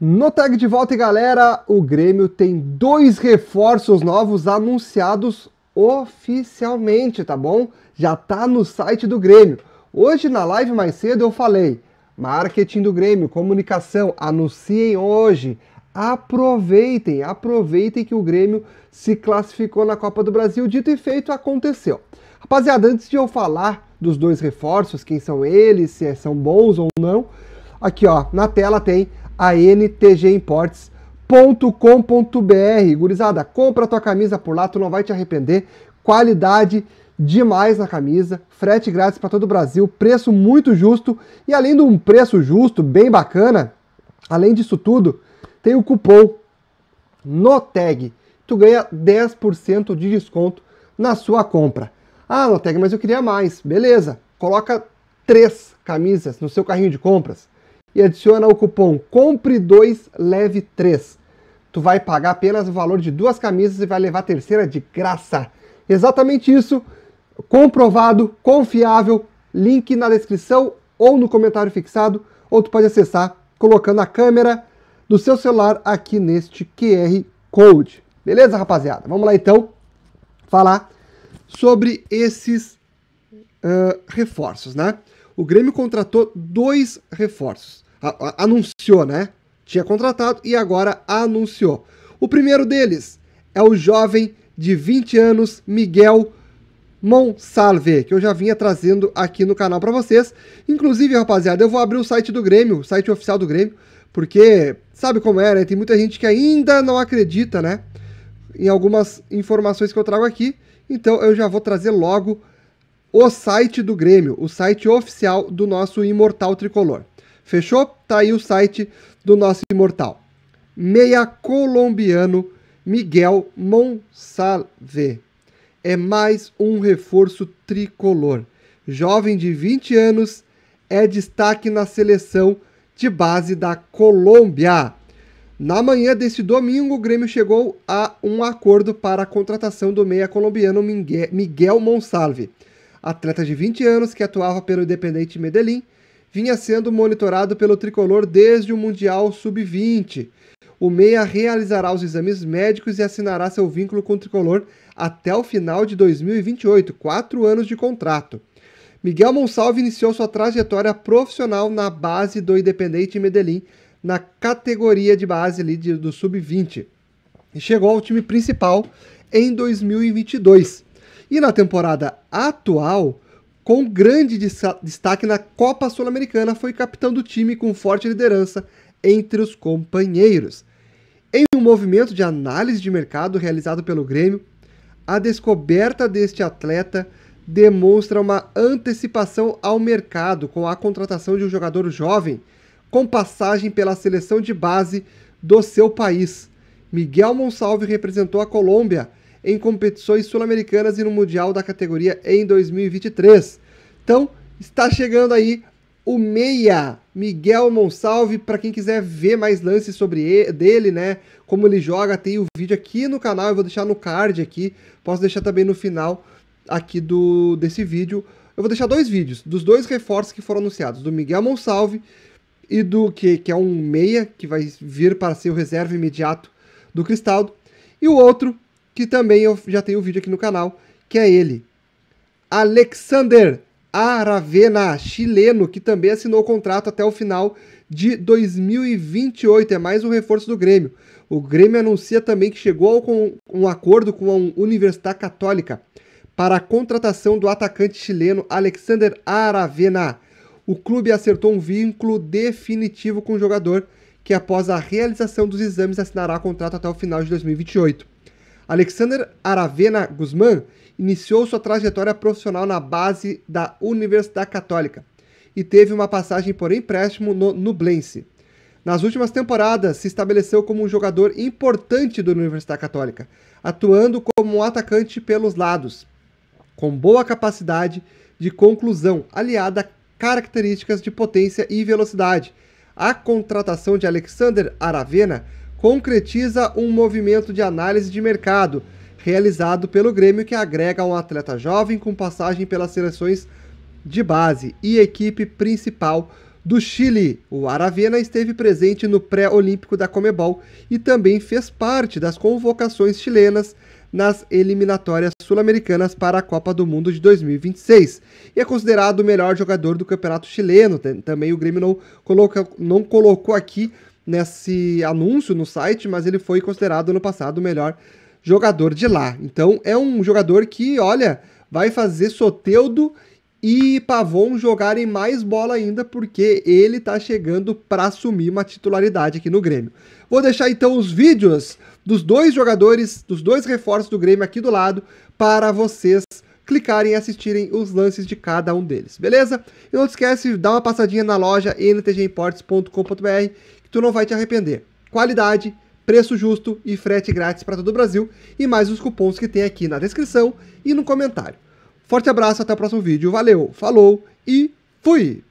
No tag de volta, galera, o Grêmio tem 2 reforços novos anunciados oficialmente, tá bom? Já tá no site do Grêmio. Hoje na live mais cedo eu falei, marketing do Grêmio, comunicação, anunciem hoje. Aproveitem, aproveitem que o Grêmio se classificou na Copa do Brasil, dito e feito, aconteceu. Rapaziada, antes de eu falar dos 2 reforços, quem são eles, se são bons ou não, aqui ó, na tela tem a ntgimports.com.br. Gurizada, compra tua camisa por lá, tu não vai te arrepender. Qualidade demais na camisa, frete grátis para todo o Brasil, preço muito justo. E além de um preço justo, bem bacana, além disso tudo, tem o cupom NOTEG. Tu ganha 10% de desconto na sua compra. Ah, NOTEG, mas eu queria mais. Beleza, coloca 3 camisas no seu carrinho de compras e adiciona o cupom COMPRE2LEVE3. Tu vai pagar apenas o valor de 2 camisas e vai levar a 3ª de graça. Exatamente isso, comprovado, confiável, link na descrição ou no comentário fixado, ou tu pode acessar colocando a câmera do seu celular aqui neste QR Code. Beleza, rapaziada? Vamos lá então falar sobre esses reforços, né? O Grêmio contratou 2 reforços. Anunciou, né? Tinha contratado e agora anunciou. O primeiro deles é o jovem de 20 anos, Miguel Monsalve, que eu já vinha trazendo aqui no canal para vocês. Inclusive, rapaziada, eu vou abrir o site do Grêmio, o site oficial do Grêmio, porque sabe como é, né? Tem muita gente que ainda não acredita, né, em algumas informações que eu trago aqui. Então eu já vou trazer logo o site do Grêmio, o site oficial do nosso Imortal Tricolor. Fechou? Tá aí o site do nosso Imortal. Meia colombiano Miguel Monsalve é mais um reforço tricolor. Jovem de 20 anos, é destaque na seleção de base da Colômbia. Na manhã deste domingo, o Grêmio chegou a um acordo para a contratação do meia colombiano Miguel Monsalve. Atleta de 20 anos que atuava pelo Independiente Medellín, vinha sendo monitorado pelo tricolor desde o Mundial Sub-20. O meia realizará os exames médicos e assinará seu vínculo com o tricolor até o final de 2028, 4 anos de contrato. Miguel Monsalve iniciou sua trajetória profissional na base do Independiente Medellín, na categoria de base ali do Sub-20, e chegou ao time principal em 2022. E na temporada atual, com grande destaque na Copa Sul-Americana, foi capitão do time com forte liderança entre os companheiros. Em um movimento de análise de mercado realizado pelo Grêmio, a descoberta deste atleta demonstra uma antecipação ao mercado com a contratação de um jogador jovem com passagem pela seleção de base do seu país. Miguel Monsalve representou a Colômbia em competições sul-americanas e no Mundial da categoria em 2023. Então, está chegando aí o meia Miguel Monsalve. Para quem quiser ver mais lances sobre dele, né, como ele joga, tem o vídeo aqui no canal, eu vou deixar no card aqui, posso deixar também no final aqui desse vídeo. Eu vou deixar 2 vídeos dos 2 reforços que foram anunciados, do Miguel Monsalve e do que é um meia que vai vir para ser o reserva imediato do Cristaldo, e o outro que também eu já tenho o vídeo aqui no canal, que é ele, Alexander Aravena, chileno, que também assinou o contrato até o final de 2028, é mais um reforço do Grêmio. O Grêmio anuncia também que chegou com um acordo com a Universidade Católica para a contratação do atacante chileno Alexander Aravena. O clube acertou um vínculo definitivo com o jogador, que após a realização dos exames assinará o contrato até o final de 2028. Alexander Aravena Guzmán iniciou sua trajetória profissional na base da Universidade Católica e teve uma passagem por empréstimo no Nublense. Nas últimas temporadas, se estabeleceu como um jogador importante da Universidade Católica, atuando como um atacante pelos lados, com boa capacidade de conclusão, aliada a características de potência e velocidade. A contratação de Alexander Aravena concretiza um movimento de análise de mercado realizado pelo Grêmio, que agrega um atleta jovem com passagem pelas seleções de base e equipe principal do Chile. O Aravena esteve presente no pré-olímpico da Conmebol e também fez parte das convocações chilenas nas eliminatórias sul-americanas para a Copa do Mundo de 2026. E é considerado o melhor jogador do campeonato chileno. Também o Grêmio não colocou aqui nesse anúncio no site, mas ele foi considerado no passado o melhor jogador de lá. Então é um jogador que, olha, vai fazer Soteldo e Pavon jogarem mais bola ainda, porque ele tá chegando para assumir uma titularidade aqui no Grêmio. Vou deixar então os vídeos dos dois jogadores, dos dois reforços do Grêmio aqui do lado, para vocês clicarem e assistirem os lances de cada um deles, beleza? E não esquece, dá uma passadinha na loja ntgimports.com.br, que tu não vai te arrepender. Qualidade, preço justo e frete grátis para todo o Brasil, e mais os cupons que tem aqui na descrição e no comentário. Forte abraço, até o próximo vídeo, valeu, falou e fui!